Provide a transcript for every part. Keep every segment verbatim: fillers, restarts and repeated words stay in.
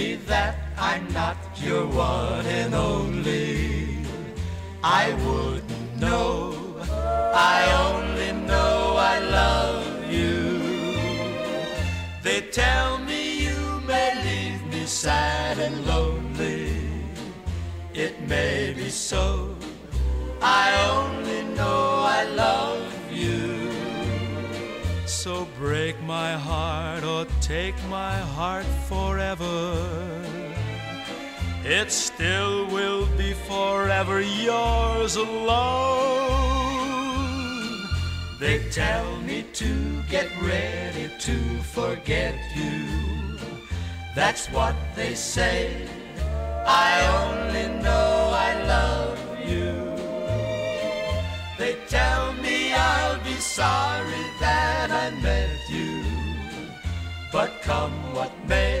me that I'm not your one and only, I wouldn't know. I only know I love you. They tell me you may leave me sad and lonely. It may be so. I only know I love you. So break my heart or take my heart forever. It still will be forever yours alone. They tell me to get ready to forget you. That's what they say. I only know I love you. They tell me I'll be sorry that I met you, but come what may,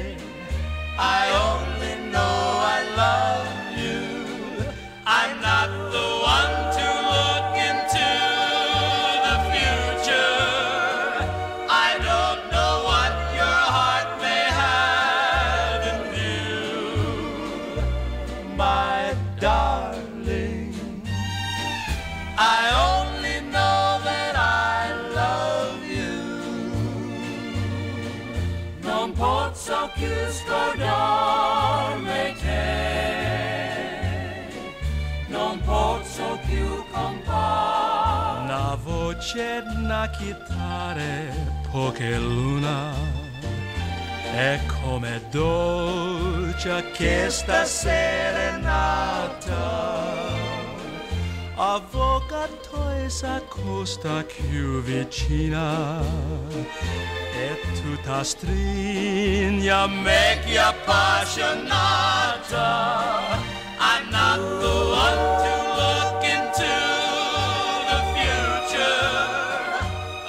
I only know I love you. I'm not the one to look into the future. I don't know what your heart may have in view, my darling. I only know that I love you. Non posso più scordarmi te, non posso più compare. Una voce na chitarre, poche luna, è come dolce questa serenata. Avvocato e s'accosta più vicina, e tutta stringa me che appassionata. I'm not the one to look into the future.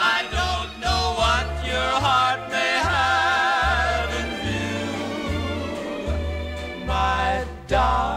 I don't know what your heart may have in view, my darling.